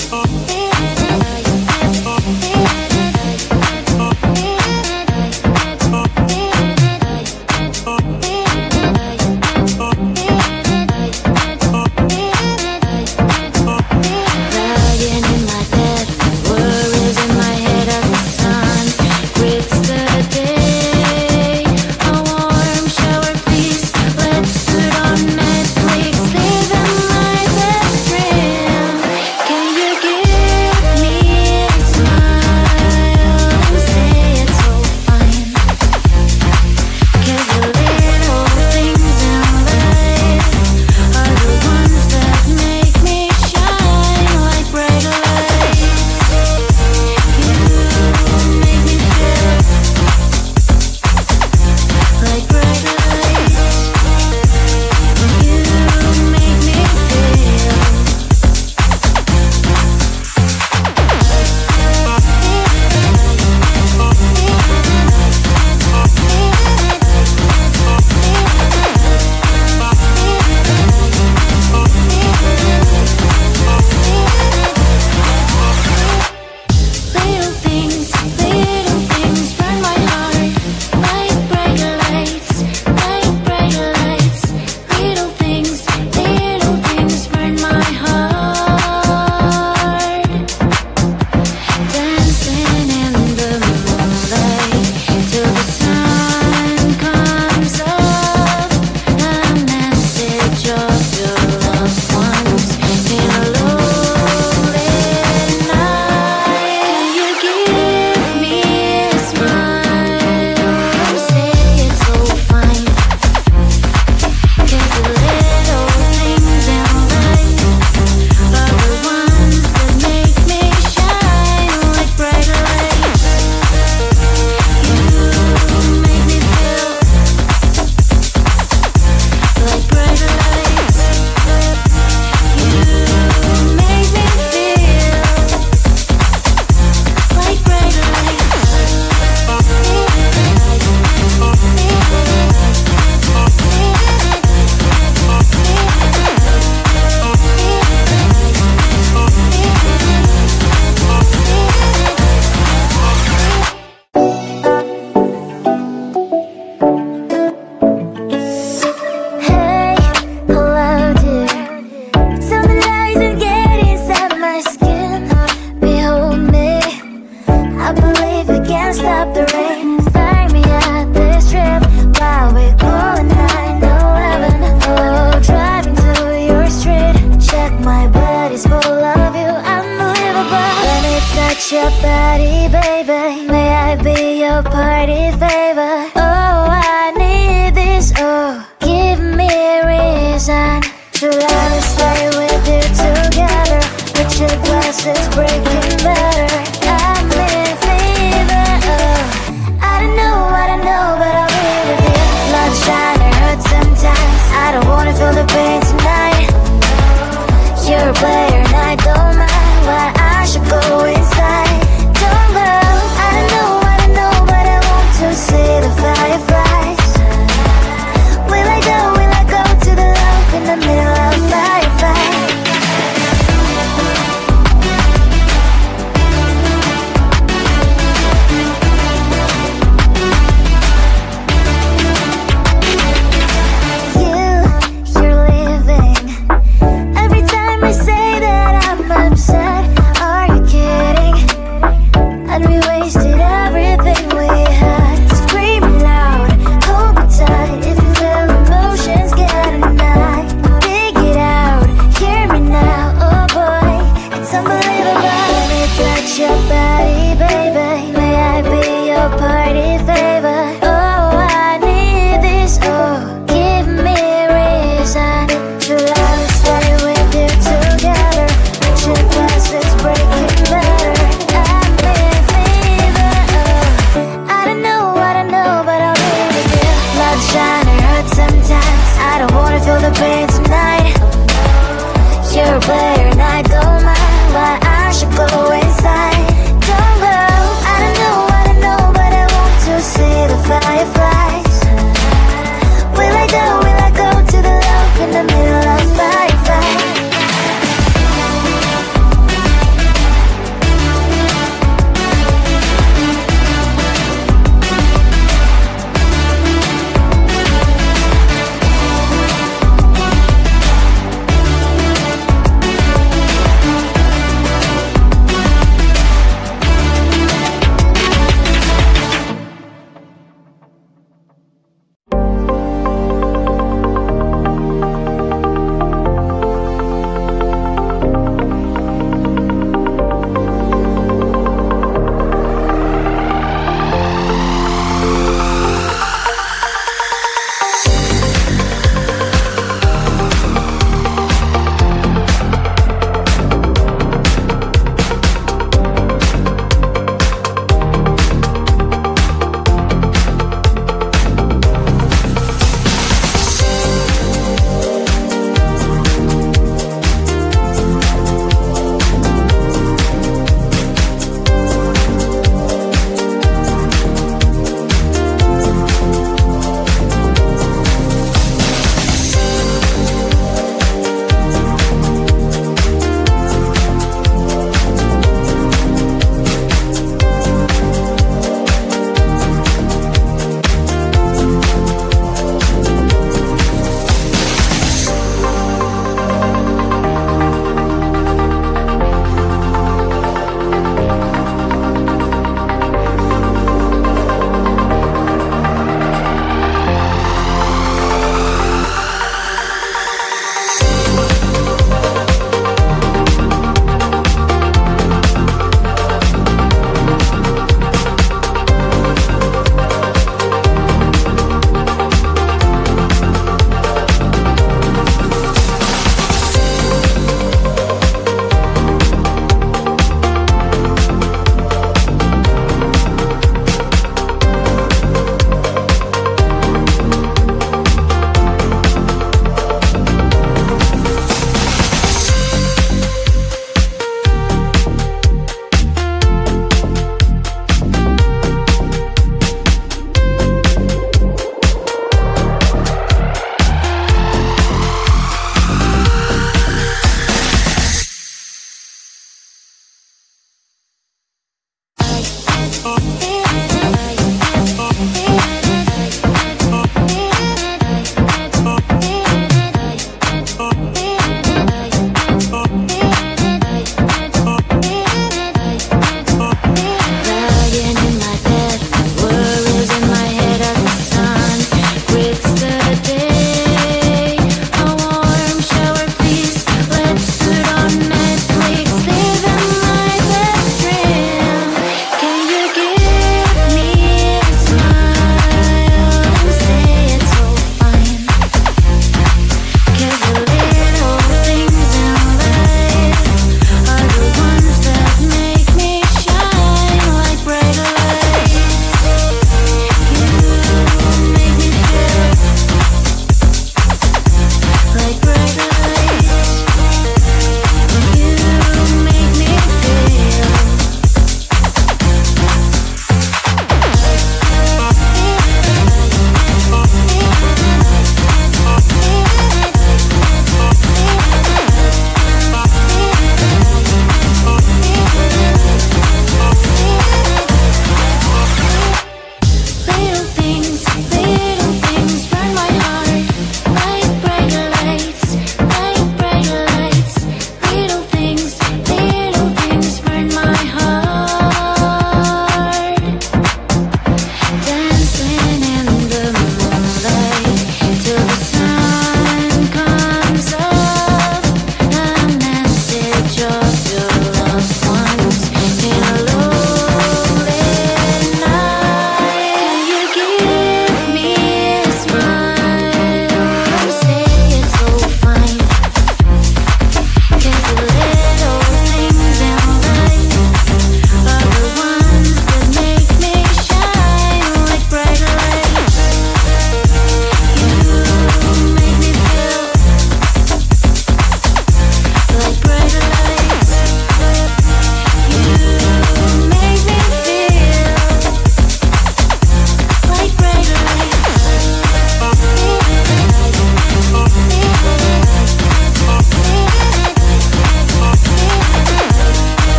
Are you kidding?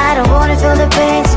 I don't wanna feel the pain.